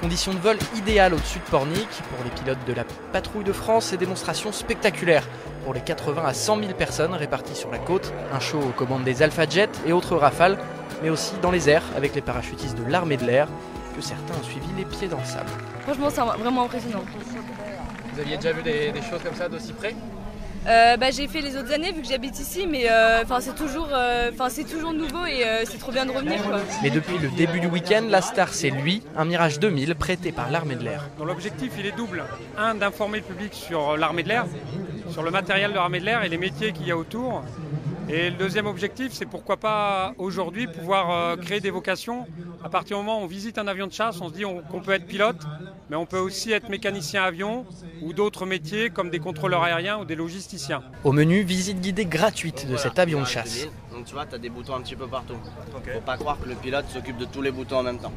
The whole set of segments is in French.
Conditions de vol idéales au-dessus de Pornichet pour les pilotes de la Patrouille de France et démonstrations spectaculaires pour les 80 à 100 000 personnes réparties sur la côte, un show aux commandes des Alpha Jets et autres Rafales, mais aussi dans les airs avec les parachutistes de l'armée de l'air que certains ont suivi les pieds dans le sable. Franchement, c'est vraiment impressionnant. Vous aviez déjà vu des choses comme ça d'aussi près? J'ai fait les autres années vu que j'habite ici, mais c'est toujours nouveau et c'est trop bien de revenir, quoi. Mais depuis le début du week-end, la star c'est lui, un Mirage 2000 prêté par l'armée de l'air. L'objectif il est double, un d'informer le public sur l'armée de l'air, sur le matériel de l'armée de l'air et les métiers qu'il y a autour. Et le deuxième objectif, c'est pourquoi pas aujourd'hui pouvoir créer des vocations. À partir du moment où on visite un avion de chasse, on se dit qu'on peut être pilote, mais on peut aussi être mécanicien avion ou d'autres métiers comme des contrôleurs aériens ou des logisticiens. Au menu, visite guidée gratuite de cet avion de chasse. Donc tu vois, tu as des boutons un petit peu partout. Okay. Faut pas croire que le pilote s'occupe de tous les boutons en même temps.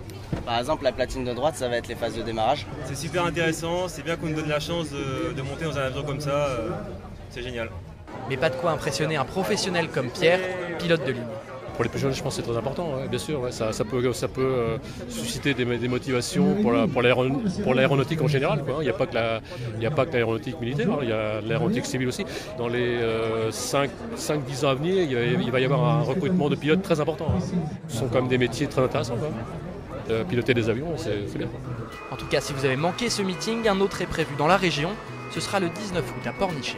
Par exemple, la platine de droite, ça va être les phases de démarrage. C'est super intéressant, c'est bien qu'on nous donne la chance de monter dans un avion comme ça, c'est génial. Mais pas de quoi impressionner un professionnel comme Pierre, pilote de ligne. Pour les plus jeunes, je pense que c'est très important, ouais, bien sûr. Ouais, ça peut susciter des motivations pour l'aéronautique en général, quoi. Il n'y a pas que l'aéronautique militaire, hein, il y a l'aéronautique civile aussi. Dans les 5-10 ans à venir, il va y avoir un recrutement de pilotes très important. Hein. Ce sont quand même des métiers très intéressants, quoi. Piloter des avions, c'est bien. En tout cas, si vous avez manqué ce meeting, un autre est prévu dans la région. Ce sera le 19 août à Pornichet.